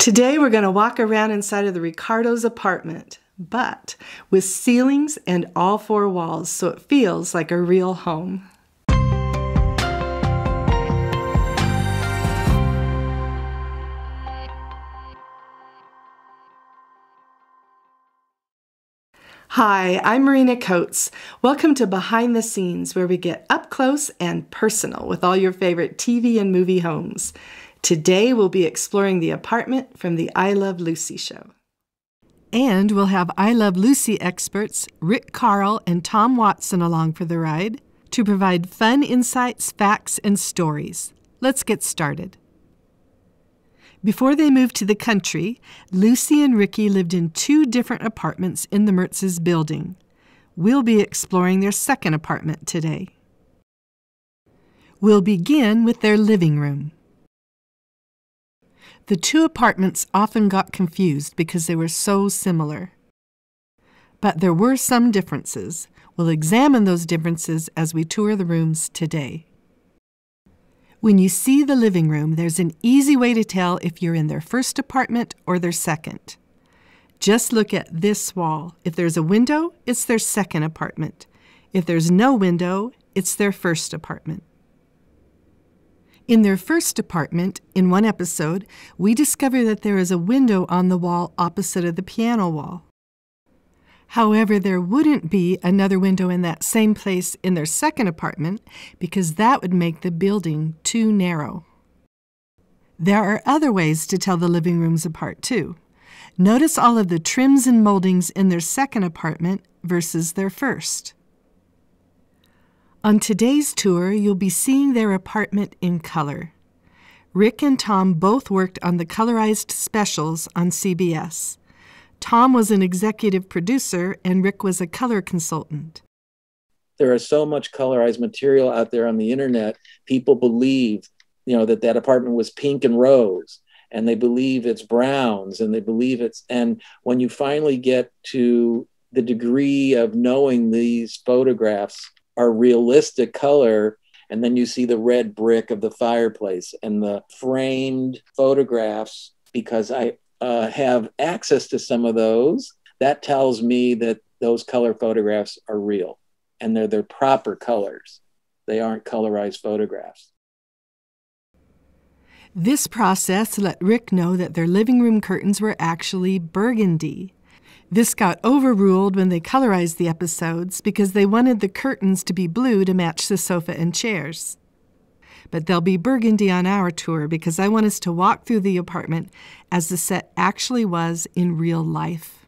Today we're going to walk around inside of the Ricardo's apartment, but with ceilings and all four walls, so it feels like a real home. Hi, I'm Marina Coates. Welcome to Behind the Scenes, where we get up close and personal with all your favorite TV and movie homes. Today we'll be exploring the apartment from the I Love Lucy show. And we'll have I Love Lucy experts Rick Carl and Tom Watson along for the ride to provide fun insights, facts, and stories. Let's get started. Before they moved to the country, Lucy and Ricky lived in two different apartments in the Mertz's building. We'll be exploring their second apartment today. We'll begin with their living room. The two apartments often got confused because they were so similar. But there were some differences. We'll examine those differences as we tour the rooms today. When you see the living room, there's an easy way to tell if you're in their first apartment or their second. Just look at this wall. If there's a window, it's their second apartment. If there's no window, it's their first apartment. In their first apartment, in one episode, we discover that there is a window on the wall opposite of the piano wall. However, there wouldn't be another window in that same place in their second apartment because that would make the building too narrow. There are other ways to tell the living rooms apart too. Notice all of the trims and moldings in their second apartment versus their first. On today's tour, you'll be seeing their apartment in color. Rick and Tom both worked on the colorized specials on CBS. Tom was an executive producer and Rick was a color consultant. There is so much colorized material out there on the internet. People believe, that that apartment was pink and rose, and they believe it's browns, and they believe it's, and when you finally get to the degree of knowing these photographs are realistic color, and then you see the red brick of the fireplace and the framed photographs, because I have access to some of those, that tells me that those color photographs are real and they're their proper colors. They aren't colorized photographs. This process let Rick know that their living room curtains were actually burgundy. This got overruled when they colorized the episodes because they wanted the curtains to be blue to match the sofa and chairs. But they'll be burgundy on our tour because I want us to walk through the apartment as the set actually was in real life.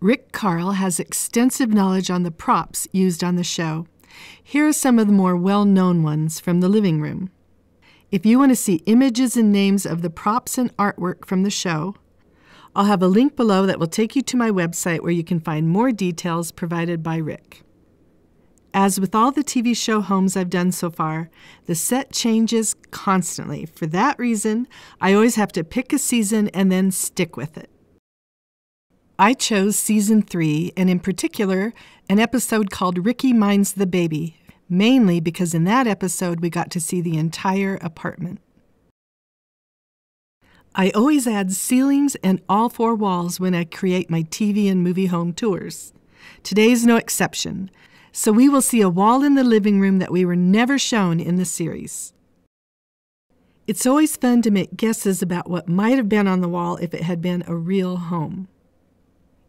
Rick Carl has extensive knowledge on the props used on the show. Here are some of the more well-known ones from the living room. If you want to see images and names of the props and artwork from the show, I'll have a link below that will take you to my website where you can find more details provided by Rick. As with all the TV show homes I've done so far, the set changes constantly. For that reason, I always have to pick a season and then stick with it. I chose season 3, and in particular, an episode called Ricky Minds the Baby, mainly because in that episode we got to see the entire apartment. I always add ceilings and all four walls when I create my TV and movie home tours. Today's no exception, so we will see a wall in the living room that we were never shown in the series. It's always fun to make guesses about what might have been on the wall if it had been a real home.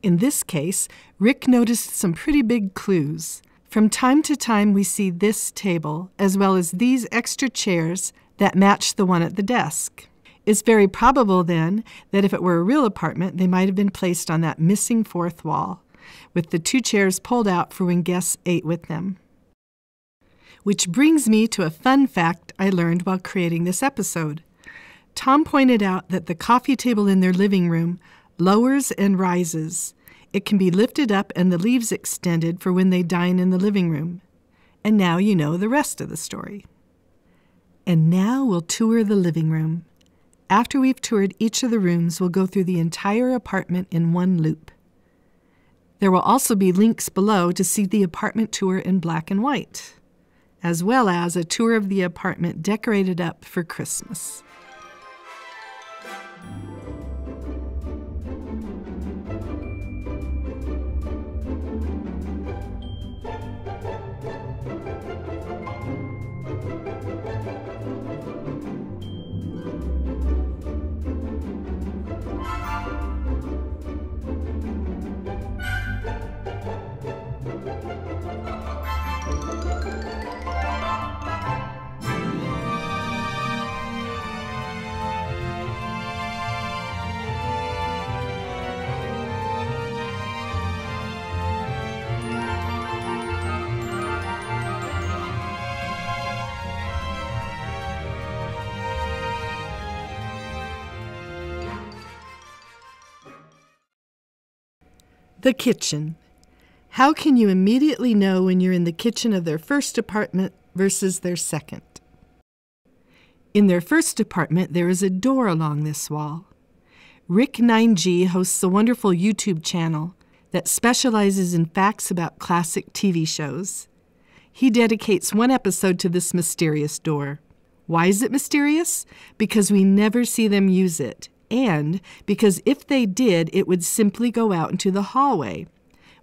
In this case, Rick noticed some pretty big clues. From time to time we see this table, as well as these extra chairs that match the one at the desk. It's very probable, then, that if it were a real apartment, they might have been placed on that missing fourth wall, with the two chairs pulled out for when guests ate with them. Which brings me to a fun fact I learned while creating this episode. Tom pointed out that the coffee table in their living room lowers and rises. It can be lifted up and the leaves extended for when they dine in the living room. And now you know the rest of the story. And now we'll tour the living room. After we've toured each of the rooms, we'll go through the entire apartment in one loop. There will also be links below to see the apartment tour in black and white, as well as a tour of the apartment decorated up for Christmas. The kitchen. How can you immediately know when you're in the kitchen of their first apartment versus their second? In their first apartment, there is a door along this wall. Rick 9G hosts a wonderful YouTube channel that specializes in facts about classic TV shows. He dedicates one episode to this mysterious door. Why is it mysterious? Because we never see them use it. And because if they did, it would simply go out into the hallway,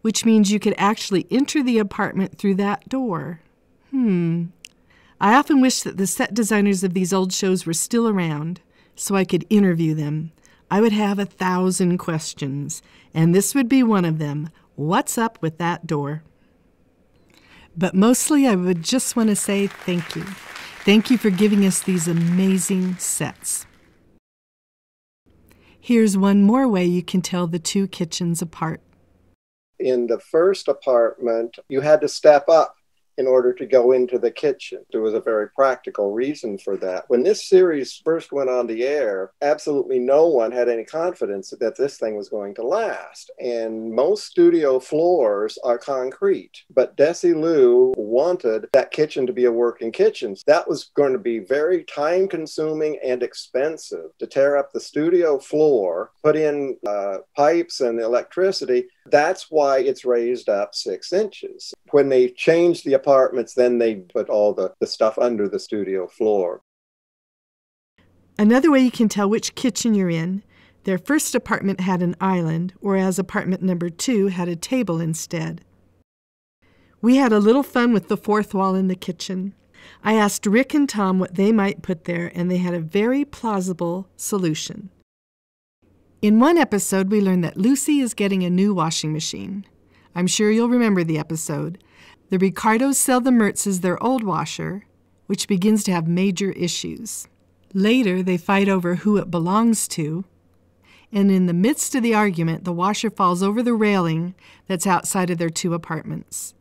which means you could actually enter the apartment through that door. I often wish that the set designers of these old shows were still around so I could interview them. I would have 1,000 questions, and this would be one of them. What's up with that door? But mostly I would just want to say thank you. Thank you for giving us these amazing sets. Here's one more way you can tell the two kitchens apart. In the first apartment, you had to step up in order to go into the kitchen. There was a very practical reason for that. When this series first went on the air, absolutely no one had any confidence that this thing was going to last. And most studio floors are concrete, but Desilu wanted that kitchen to be a working kitchen. That was going to be very time-consuming and expensive to tear up the studio floor, put in pipes and electricity. That's why it's raised up 6 inches. When they changed the apartments, then they put all the stuff under the studio floor. Another way you can tell which kitchen you're in, their first apartment had an island, whereas apartment number 2 had a table instead. We had a little fun with the fourth wall in the kitchen. I asked Rick and Tom what they might put there, and they had a very plausible solution. In one episode, we learned that Lucy is getting a new washing machine. I'm sure you'll remember the episode. The Ricardos sell the Mertzes their old washer, which begins to have major issues. Later, they fight over who it belongs to, and in the midst of the argument, the washer falls over the railing that's outside of their two apartments.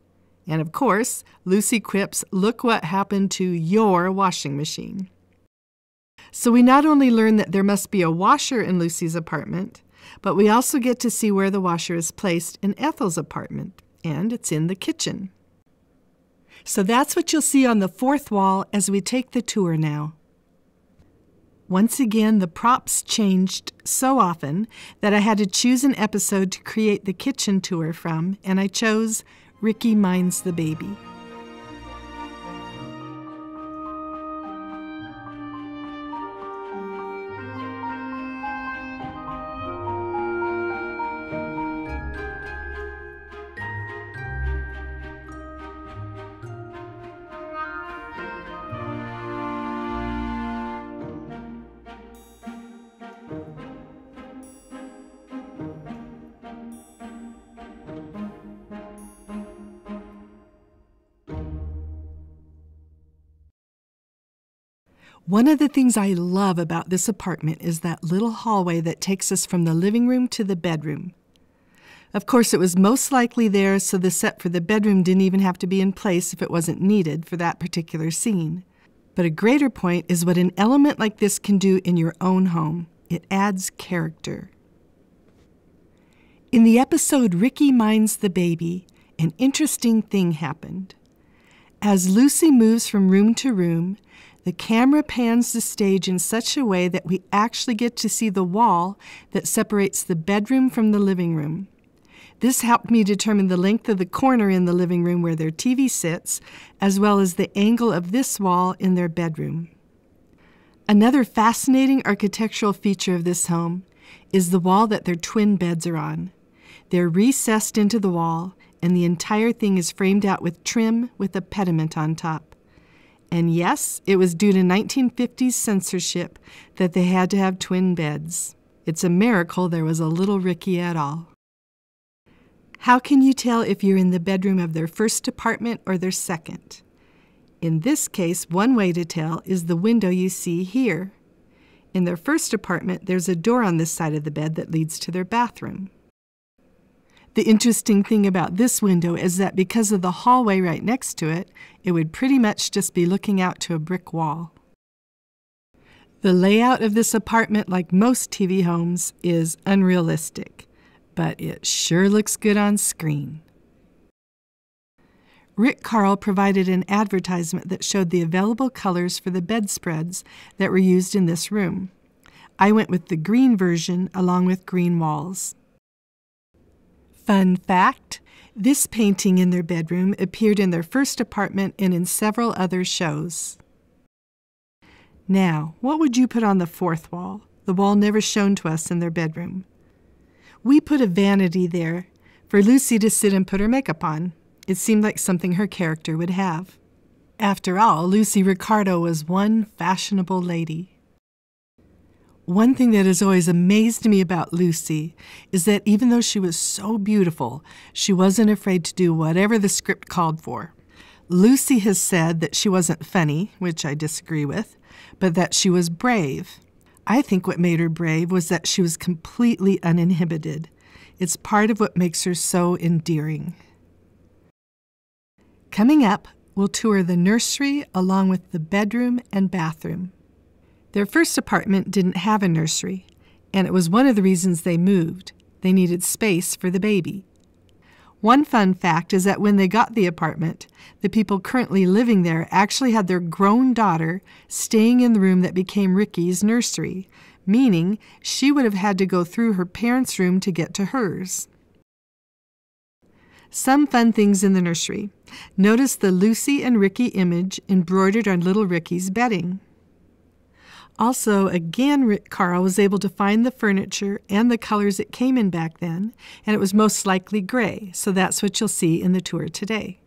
And of course, Lucy quips, "Look what happened to your washing machine." So we not only learn that there must be a washer in Lucy's apartment, but we also get to see where the washer is placed in Ethel's apartment, and it's in the kitchen. So that's what you'll see on the fourth wall as we take the tour now. Once again, the props changed so often that I had to choose an episode to create the kitchen tour from, and I chose Ricky Minds the Baby. One of the things I love about this apartment is that little hallway that takes us from the living room to the bedroom. Of course, it was most likely there, so the set for the bedroom didn't even have to be in place if it wasn't needed for that particular scene. But a greater point is what an element like this can do in your own home. It adds character. In the episode Ricky Minds the Baby, an interesting thing happened. As Lucy moves from room to room, the camera pans the stage in such a way that we actually get to see the wall that separates the bedroom from the living room. This helped me determine the length of the corner in the living room where their TV sits, as well as the angle of this wall in their bedroom. Another fascinating architectural feature of this home is the wall that their twin beds are on. They're recessed into the wall, and the entire thing is framed out with trim with a pediment on top. And yes, it was due to 1950s censorship that they had to have twin beds. It's a miracle there was a little Ricky at all. How can you tell if you're in the bedroom of their first apartment or their second? In this case, one way to tell is the window you see here. In their first apartment, there's a door on this side of the bed that leads to their bathroom. The interesting thing about this window is that because of the hallway right next to it, it would pretty much just be looking out to a brick wall. The layout of this apartment, like most TV homes, is unrealistic, but it sure looks good on screen. Rick Carl provided an advertisement that showed the available colors for the bedspreads that were used in this room. I went with the green version along with green walls. Fun fact, this painting in their bedroom appeared in their first apartment and in several other shows. Now, what would you put on the fourth wall, the wall never shown to us in their bedroom? We put a vanity there for Lucy to sit and put her makeup on. It seemed like something her character would have. After all, Lucy Ricardo was one fashionable lady. One thing that has always amazed me about Lucy is that even though she was so beautiful, she wasn't afraid to do whatever the script called for. Lucy has said that she wasn't funny, which I disagree with, but that she was brave. I think what made her brave was that she was completely uninhibited. It's part of what makes her so endearing. Coming up, we'll tour the nursery along with the bedroom and bathroom. Their first apartment didn't have a nursery, and it was one of the reasons they moved. They needed space for the baby. One fun fact is that when they got the apartment, the people currently living there actually had their grown daughter staying in the room that became Ricky's nursery, meaning she would have had to go through her parents' room to get to hers. Some fun things in the nursery. Notice the Lucy and Ricky image embroidered on little Ricky's bedding. Also, again, Rick Carl was able to find the furniture and the colors it came in back then, and it was most likely gray, so that's what you'll see in the tour today.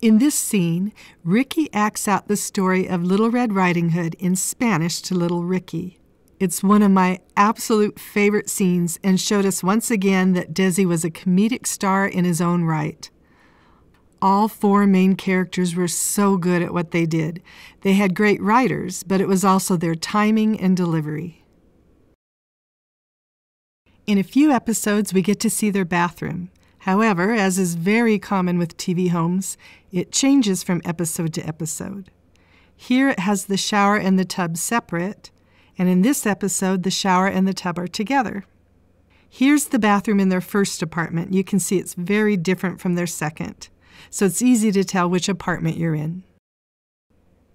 In this scene, Ricky acts out the story of Little Red Riding Hood in Spanish to Little Ricky. It's one of my absolute favorite scenes and showed us once again that Desi was a comedic star in his own right. All four main characters were so good at what they did. They had great writers, but it was also their timing and delivery. In a few episodes, we get to see their bathroom. However, as is very common with TV homes, it changes from episode to episode. Here it has the shower and the tub separate, and in this episode, the shower and the tub are together. Here's the bathroom in their first apartment. You can see it's very different from their second, so it's easy to tell which apartment you're in.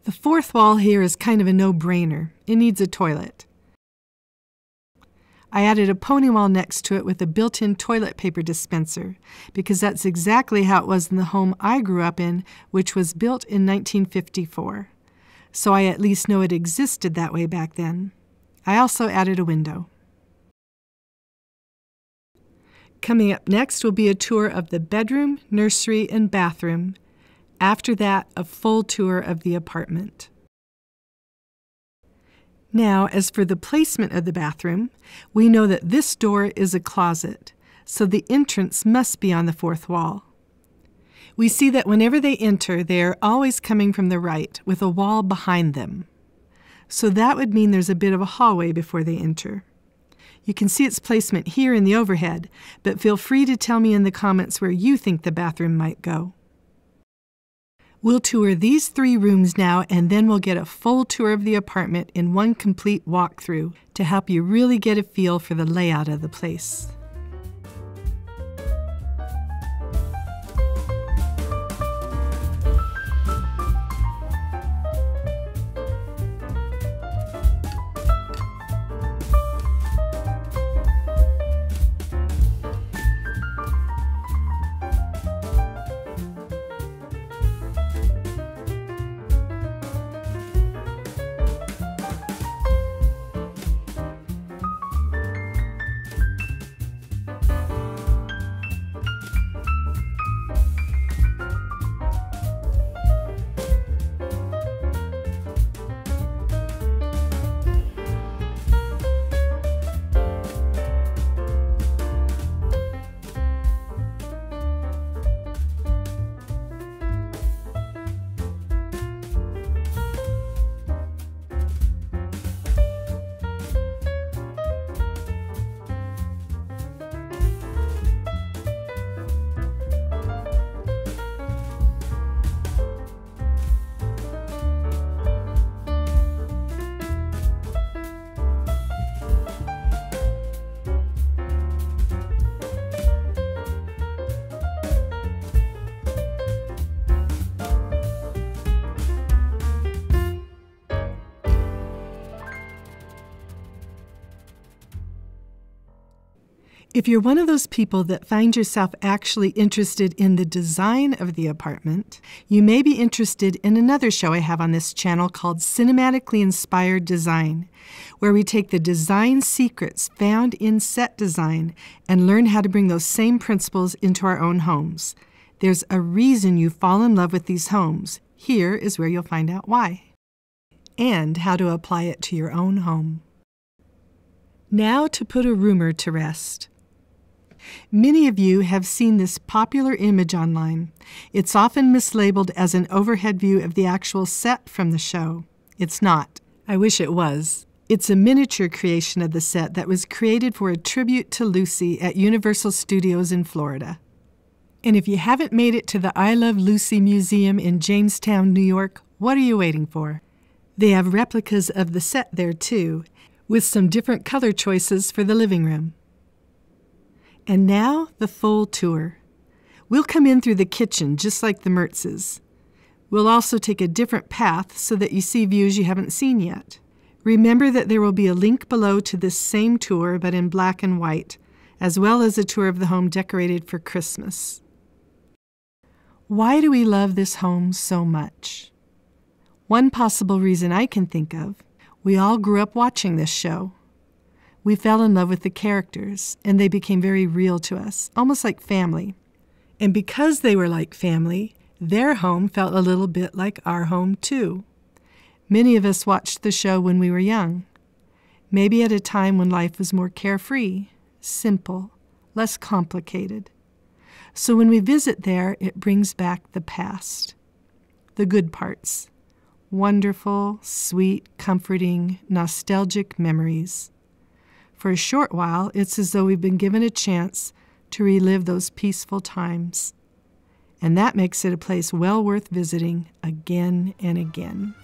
The fourth wall here is kind of a no-brainer. It needs a toilet. I added a pony wall next to it with a built-in toilet paper dispenser because that's exactly how it was in the home I grew up in, which was built in 1954. So I at least know it existed that way back then. I also added a window. Coming up next will be a tour of the bedroom, nursery, and bathroom. After that, a full tour of the apartment. Now, as for the placement of the bathroom, we know that this door is a closet, so the entrance must be on the fourth wall. We see that whenever they enter, they are always coming from the right, with a wall behind them. So that would mean there's a bit of a hallway before they enter. You can see its placement here in the overhead, but feel free to tell me in the comments where you think the bathroom might go. We'll tour these three rooms now, and then we'll get a full tour of the apartment in one complete walkthrough to help you really get a feel for the layout of the place. If you're one of those people that find yourself actually interested in the design of the apartment, you may be interested in another show I have on this channel called Cinematically Inspired Design, where we take the design secrets found in set design and learn how to bring those same principles into our own homes. There's a reason you fall in love with these homes. Here is where you'll find out why and how to apply it to your own home. Now to put a rumor to rest. Many of you have seen this popular image online. It's often mislabeled as an overhead view of the actual set from the show. It's not. I wish it was. It's a miniature creation of the set that was created for a tribute to Lucy at Universal Studios in Florida. And if you haven't made it to the I Love Lucy Museum in Jamestown, New York, what are you waiting for? They have replicas of the set there too, with some different color choices for the living room. And now, the full tour. We'll come in through the kitchen, just like the Mertzes. We'll also take a different path so that you see views you haven't seen yet. Remember that there will be a link below to this same tour, but in black and white, as well as a tour of the home decorated for Christmas. Why do we love this home so much? One possible reason I can think of, we all grew up watching this show. We fell in love with the characters, and they became very real to us, almost like family. And because they were like family, their home felt a little bit like our home, too. Many of us watched the show when we were young, maybe at a time when life was more carefree, simple, less complicated. So when we visit there, it brings back the past, the good parts, wonderful, sweet, comforting, nostalgic memories. For a short while, it's as though we've been given a chance to relive those peaceful times. And that makes it a place well worth visiting again and again.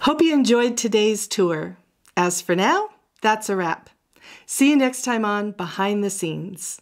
Hope you enjoyed today's tour. As for now, that's a wrap. See you next time on Behind the Scenes.